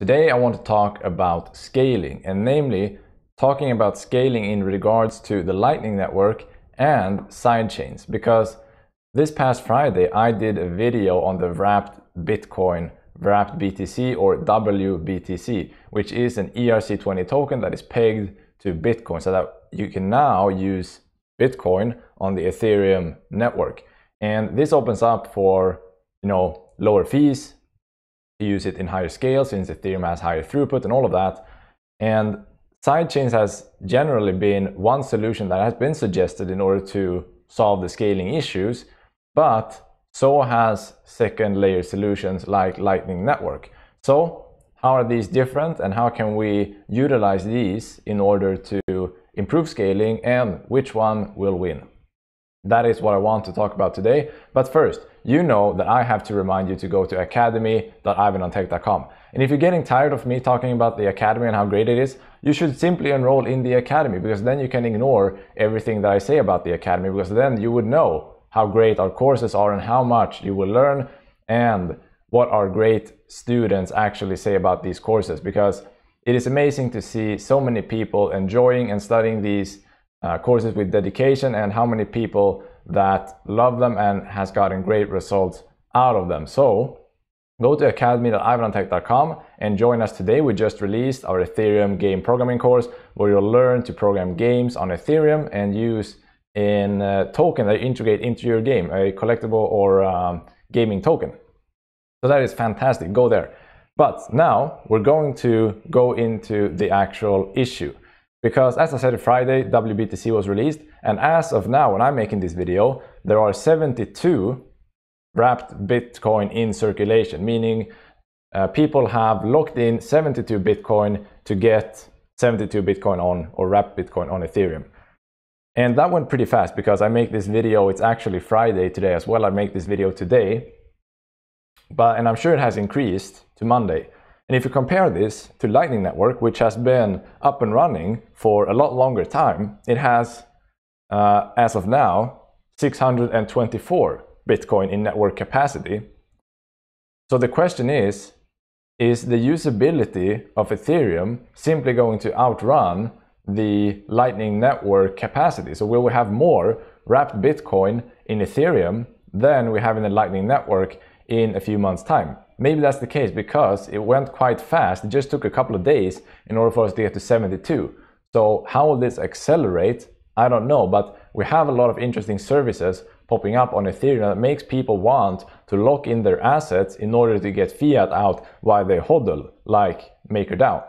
Today I want to talk about scaling, and namely talking about scaling in regards to the Lightning Network and sidechains, because this past Friday I did a video on the wrapped Bitcoin, wrapped BTC or WBTC, which is an ERC20 token that is pegged to Bitcoin, so that you can now use Bitcoin on the Ethereum network. And this opens up for, you know, lower fees, to use it in higher scale since Ethereum has higher throughput and all of that. And sidechains has generally been one solution that has been suggested in order to solve the scaling issues, but so has second layer solutions like Lightning Network. So how are these different, and how can we utilize these in order to improve scaling, and which one will win? That is what I want to talk about today. But first, you know that I have to remind you to go to academy.ivanontech.com. And if you're getting tired of me talking about the Academy and how great it is, you should simply enroll in the Academy, because then you can ignore everything that I say about the Academy, because then you would know how great our courses are and how much you will learn and what our great students actually say about these courses. Because it is amazing to see so many people enjoying and studying these courses with dedication, and how many people that love them and has gotten great results out of them. So go to academy.ivanontech.com and join us today. We just released our Ethereum game programming course, where you'll learn to program games on Ethereum and use a token that you integrate into your game, a collectible or gaming token. So that is fantastic. Go there. But now we're going to go into the actual issue. Because as I said, Friday WBTC was released, and as of now when I'm making this video, there are 72 wrapped Bitcoin in circulation, meaning people have locked in 72 Bitcoin to get 72 Bitcoin on, or wrapped Bitcoin on Ethereum. And that went pretty fast, because I make this video, it's actually Friday today as well, I make this video today, but and I'm sure it has increased to Monday. And if you compare this to Lightning Network, which has been up and running for a lot longer time, it has, as of now, 624 Bitcoin in network capacity. So the question is the usability of Ethereum simply going to outrun the Lightning Network capacity? So will we have more wrapped Bitcoin in Ethereum than we have in the Lightning Network in a few months' time? Maybe that's the case, because it went quite fast. It just took a couple of days in order for us to get to 72. So how will this accelerate? I don't know, but we have a lot of interesting services popping up on Ethereum that makes people want to lock in their assets in order to get fiat out while they hodl, like MakerDAO.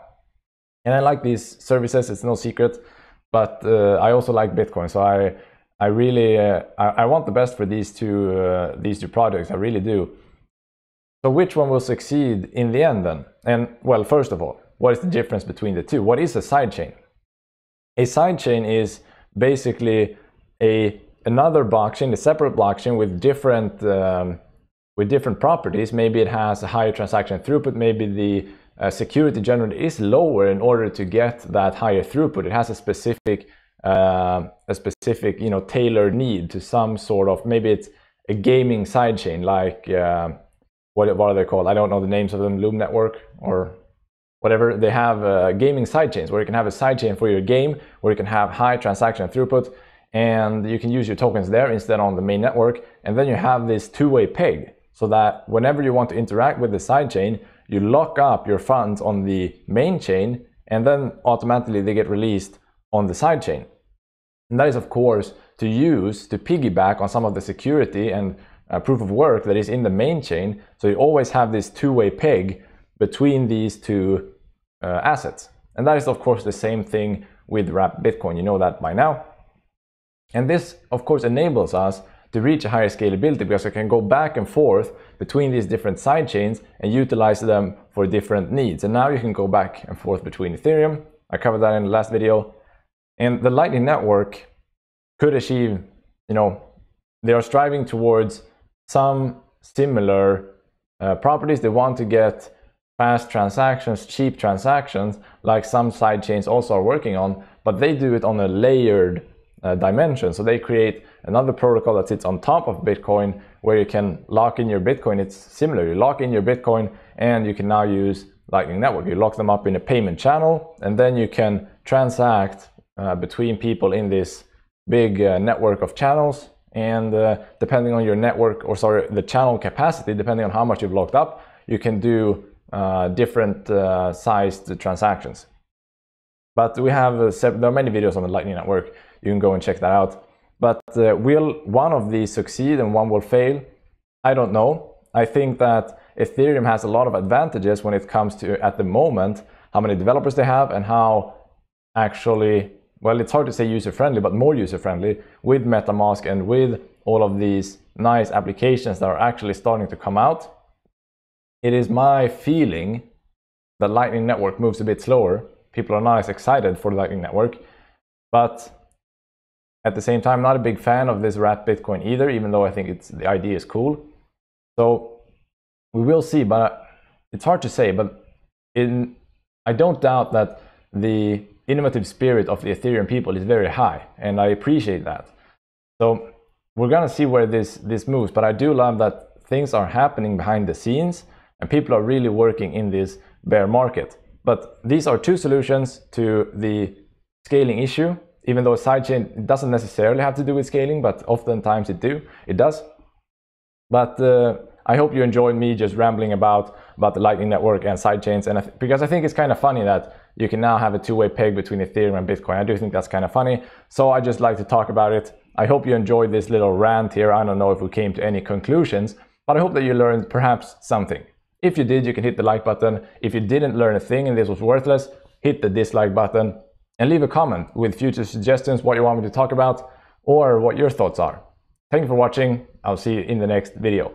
And I like these services, it's no secret, but I also like Bitcoin, so I really I want the best for these two projects, I really do. So which one will succeed in the end then? And well, first of all, what is the difference between the two? What is a sidechain? A sidechain is basically another blockchain, a separate blockchain with different properties. Maybe it has a higher transaction throughput, maybe the security generally is lower in order to get that higher throughput. It has a specific, you know, tailored need to some sort of, maybe it's a gaming sidechain like what are they called? I don't know the names of them, Loom Network or whatever. They have gaming sidechains, where you can have a sidechain for your game, where you can have high transaction throughput, and you can use your tokens there instead on the main network. And then you have this two-way peg, so that whenever you want to interact with the sidechain, you lock up your funds on the main chain, and then automatically they get released on the sidechain. And that is, of course, to use to piggyback on some of the security and proof of work that is in the main chain, so you always have this two-way peg between these two assets. And that is, of course, the same thing with wrapped Bitcoin, you know that by now. And this, of course, enables us to reach a higher scalability, because I can go back and forth between these different sidechains and utilize them for different needs. And now you can go back and forth between Ethereum, I covered that in the last video, and the Lightning Network could achieve, you know, they are striving towards some similar properties. They want to get fast transactions, cheap transactions, like some sidechains also are working on, but they do it on a layered dimension. So they create another protocol that sits on top of Bitcoin where you can lock in your Bitcoin. It's similar, you lock in your Bitcoin and you can now use Lightning Network. You lock them up in a payment channel and then you can transact between people in this big network of channels. And depending on your network, or sorry, the channel capacity, depending on how much you've locked up, you can do different sized transactions. But we have there are many videos on the Lightning Network. You can go and check that out. But will one of these succeed and one will fail? I don't know. I think that Ethereum has a lot of advantages when it comes to, at the moment, how many developers they have and how actually, well, it's hard to say user-friendly, but more user-friendly with MetaMask and with all of these nice applications that are actually starting to come out. It is my feeling that Lightning Network moves a bit slower. People are not as excited for Lightning Network, but at the same time, not a big fan of this wrapped Bitcoin either, even though I think the idea is cool. So we will see, but it's hard to say. But I don't doubt that the innovative spirit of the Ethereum people is very high, and I appreciate that. So we're gonna see where this moves, but I do love that things are happening behind the scenes and people are really working in this bear market. But these are two solutions to the scaling issue, even though sidechain doesn't necessarily have to do with scaling, but oftentimes it does. But I hope you enjoyed me just rambling about the Lightning Network and sidechains, and because I think it's kind of funny that you can now have a two-way peg between Ethereum and Bitcoin. I do think that's kind of funny, so I just like to talk about it. I hope you enjoyed this little rant here. I don't know if we came to any conclusions, but I hope that you learned perhaps something. If you did, you can hit the like button. If you didn't learn a thing and this was worthless, hit the dislike button and leave a comment with future suggestions, what you want me to talk about or what your thoughts are. Thank you for watching. I'll see you in the next video.